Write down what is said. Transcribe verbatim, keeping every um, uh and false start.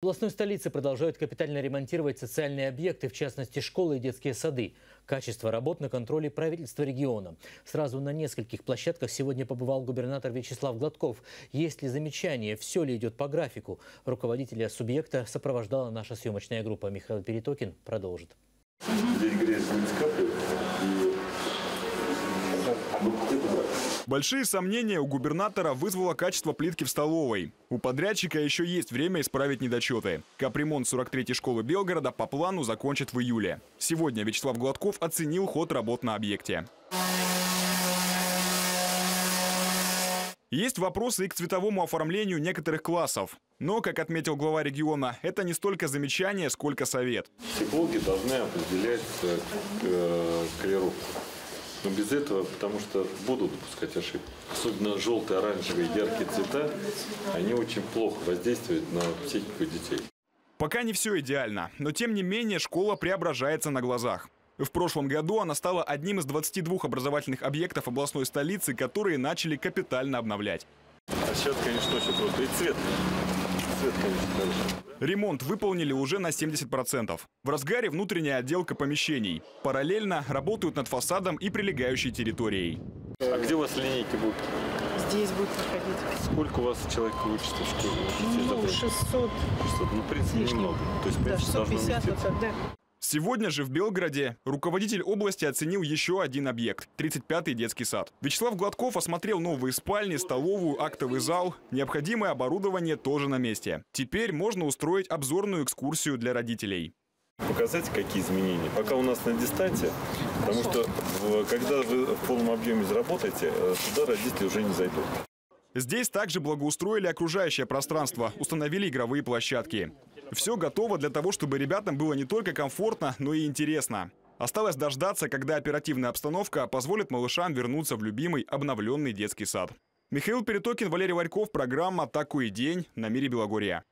В областной столице продолжают капитально ремонтировать социальные объекты, в частности школы и детские сады. Качество работ на контроле правительства региона. Сразу на нескольких площадках сегодня побывал губернатор Вячеслав Гладков. Есть ли замечания, все ли идет по графику? Руководителя субъекта сопровождала наша съемочная группа. Михаил Перетокин продолжит. Здесь грязь не скапливает. Большие сомнения у губернатора вызвало качество плитки в столовой. У подрядчика еще есть время исправить недочеты. Капремонт сорок третьей школы Белгорода по плану закончат в июле. Сегодня Вячеслав Гладков оценил ход работ на объекте. Есть вопросы и к цветовому оформлению некоторых классов. Но, как отметил глава региона, это не столько замечание, сколько совет. Психологи должны определять корректировку. Но без этого, потому что будут допускать ошибки. Особенно желтые, оранжевые, яркие цвета, они очень плохо воздействуют на психику детей. Пока не все идеально, но тем не менее школа преображается на глазах. В прошлом году она стала одним из двадцати двух образовательных объектов областной столицы, которые начали капитально обновлять. А сейчас, конечно, очень круто. И цвет. цвет конечно, хорошо. Ремонт выполнили уже на семьдесят процентов. В разгаре внутренняя отделка помещений. Параллельно работают над фасадом и прилегающей территорией. А где у вас линейки будут? Здесь будут проходить. Сколько у вас человек учится в школе? Ну, шестьсот. шестьсот. Ну, в принципе, немного. То есть, в принципе, да, шестьсот пятьдесят. Вот, да. Сегодня же в Белгороде руководитель области оценил еще один объект – тридцать пятый детский сад. Вячеслав Гладков осмотрел новые спальни, столовую, актовый зал. Необходимое оборудование тоже на месте. Теперь можно устроить обзорную экскурсию для родителей. Показать, какие изменения. Пока у нас на дистанте, потому что когда вы в полном объеме заработаете, сюда родители уже не зайдут. Здесь также благоустроили окружающее пространство, установили игровые площадки. Все готово для того, чтобы ребятам было не только комфортно, но и интересно. Осталось дождаться, когда оперативная обстановка позволит малышам вернуться в любимый обновленный детский сад. Михаил Перетокин, Валерий Варьков, программа «Такой день» на Мире Белогорья.